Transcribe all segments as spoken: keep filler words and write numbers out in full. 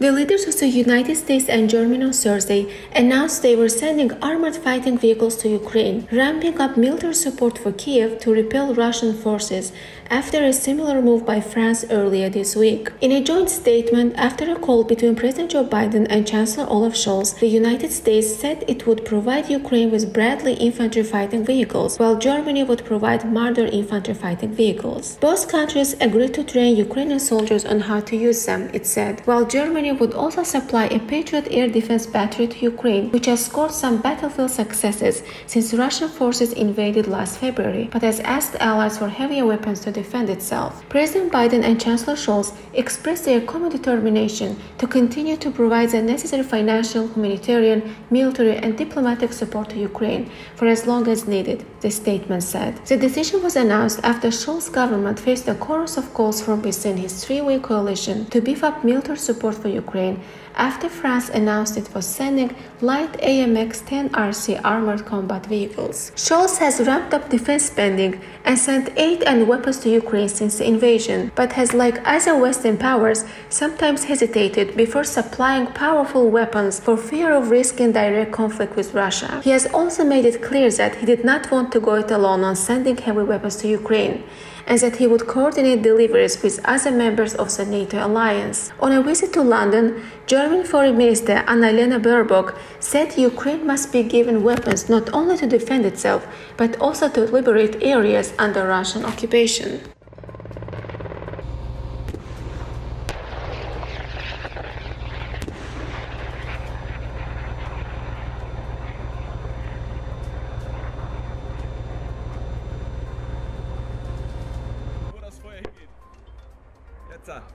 The leaders of the United States and Germany on Thursday announced they were sending armored fighting vehicles to Ukraine, ramping up military support for Kiev to repel Russian forces after a similar move by France earlier this week. In a joint statement after a call between President Joe Biden and Chancellor Olaf Scholz, the United States said it would provide Ukraine with Bradley infantry fighting vehicles, while Germany would provide Marder infantry fighting vehicles. Both countries agreed to train Ukrainian soldiers on how to use them, it said, while Germany would also supply a Patriot air defense battery to Ukraine, which has scored some battlefield successes since Russian forces invaded last February, but has asked allies for heavier weapons to defend itself. President Biden and Chancellor Scholz expressed their common determination to continue to provide the necessary financial, humanitarian, military, and diplomatic support to Ukraine for as long as needed, the statement said. The decision was announced after Scholz's government faced a chorus of calls from within his three-way coalition to beef up military support for Ukraine. Ukraine after France announced it was sending light A M X ten R C armored combat vehicles. Scholz has ramped up defense spending and sent aid and weapons to Ukraine since the invasion, but has, like other Western powers, sometimes hesitated before supplying powerful weapons for fear of risking direct conflict with Russia. He has also made it clear that he did not want to go it alone on sending heavy weapons to Ukraine, and that he would coordinate deliveries with other members of the NATO alliance. On a visit to London, German Foreign Minister Annalena Baerbock said Ukraine must be given weapons not only to defend itself, but also to liberate areas under Russian occupation.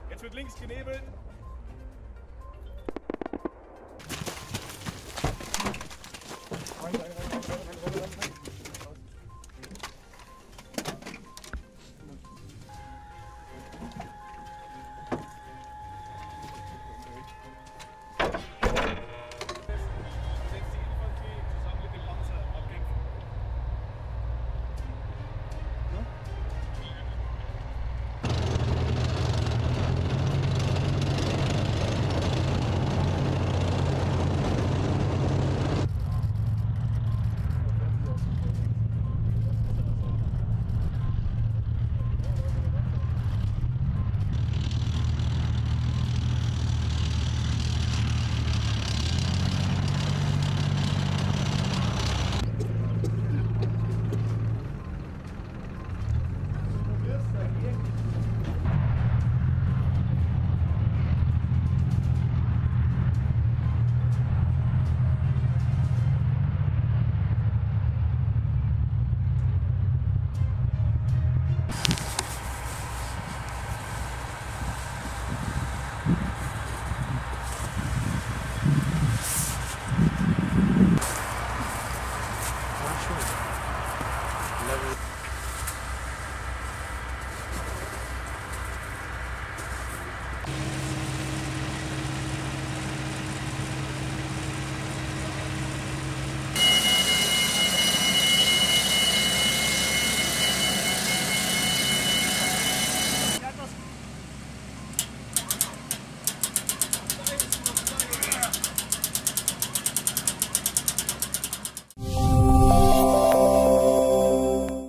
Jetzt wird links genebelt.